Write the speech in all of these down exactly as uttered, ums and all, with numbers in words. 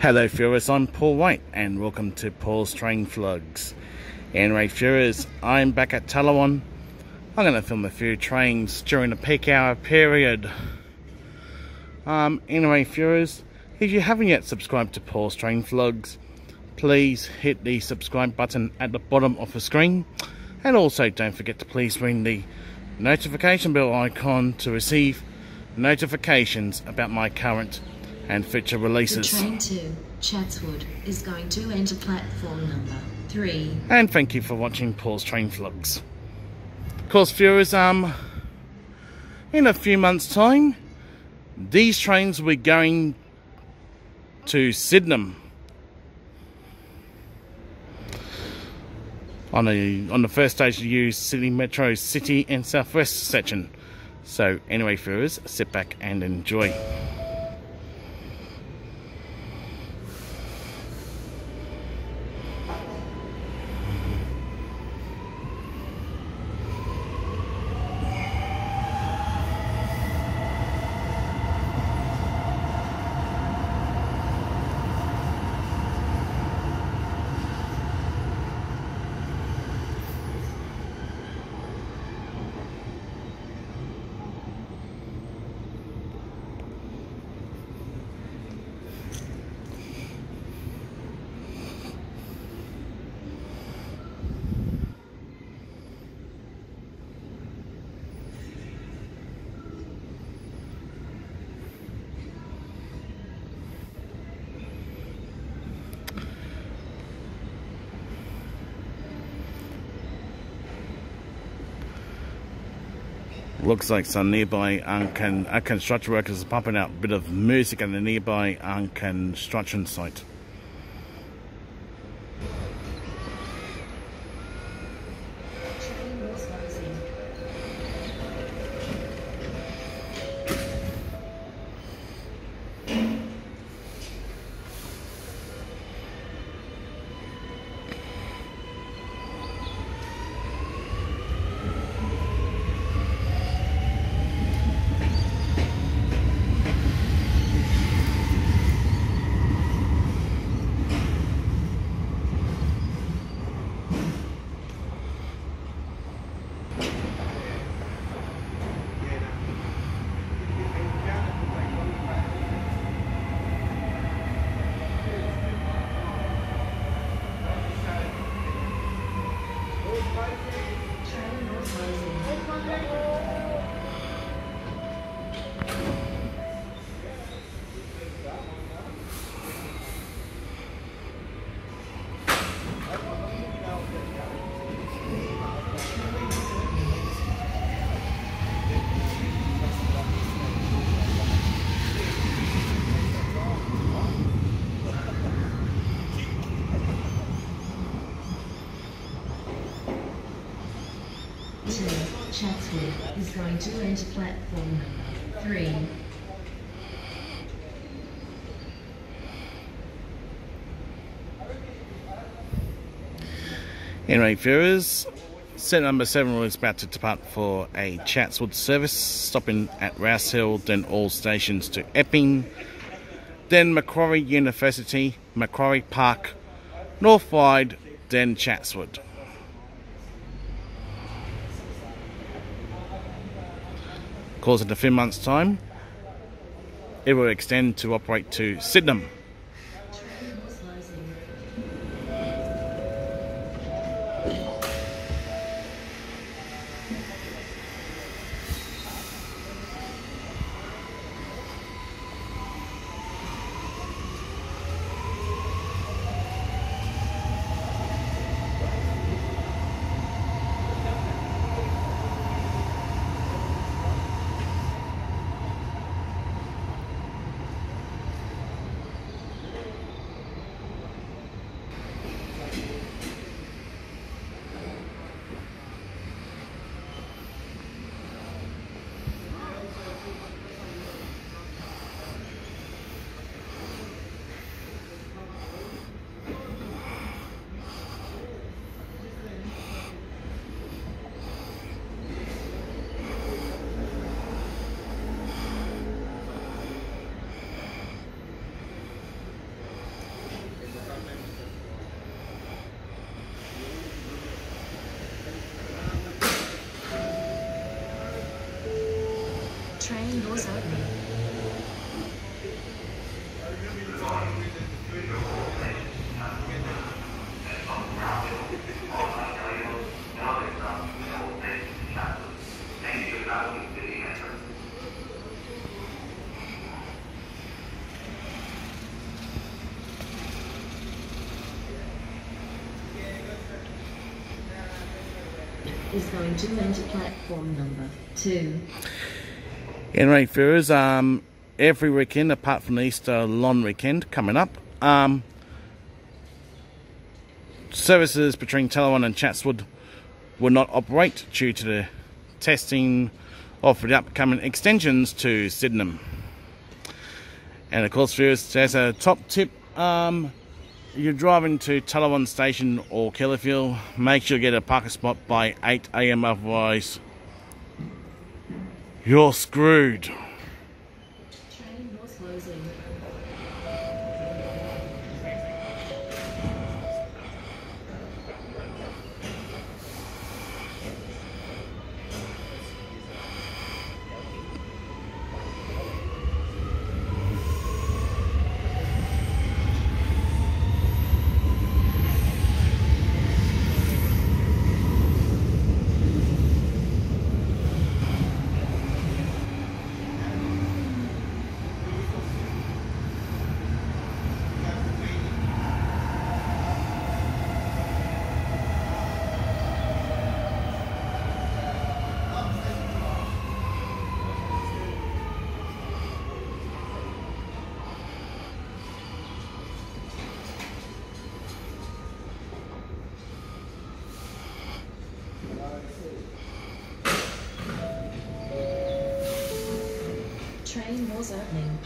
Hello viewers, I'm Paul White and welcome to Paul's Train Vlogs. Anyway viewers, I'm back at Tallawong. I'm going to film a few trains during the peak hour period. Um, anyway viewers, if you haven't yet subscribed to Paul's Train Vlogs, please hit the subscribe button at the bottom of the screen. And also don't forget to please ring the notification bell icon to receive notifications about my current and future releases. The train to Chatswood is going to enter platform number three. And thank you for watching Paul's Train Vlogs. Of course viewers, um, in a few months time, these trains will be going to Sydenham on the, on the first stage to use Sydney Metro City and Southwest section. So anyway viewers, sit back and enjoy. Looks like some nearby um, can, uh, construction workers are pumping out a bit of music in the nearby um, construction site. Chatswood is going to enter platform number three. Anyway viewers, set number seven is about to depart for a Chatswood service, stopping at Rouse Hill, then all stations to Epping, then Macquarie University, Macquarie Park, North Ryde, then Chatswood. Of course, in a few months' time, it will extend to operate to Sydenham. train doors open. Is going to enter platform number two. Anyway, viewers, um, every weekend apart from the Easter long weekend coming up, um, services between Tallawong and Chatswood will not operate due to the testing of the upcoming extensions to Sydenham. And of course, viewers, as a top tip, um, you're driving to Tallawong Station or Kellerfield, make sure you get a parking spot by eight A M otherwise you're screwed. Train was closing. Train doors opening.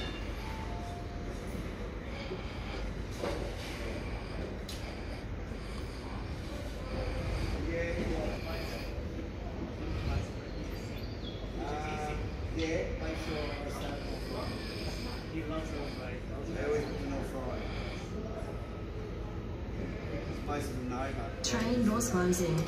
Train doors closing.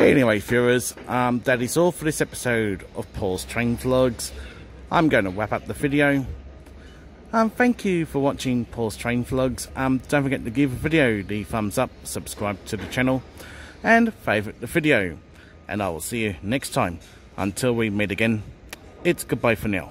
Anyway, viewers, um, that is all for this episode of Paul's Train Vlogs. I'm going to wrap up the video. Um, thank you for watching Paul's Train Vlogs. Um, don't forget to give the video the thumbs up, subscribe to the channel, and favourite the video. And I will see you next time. Until we meet again, it's goodbye for now.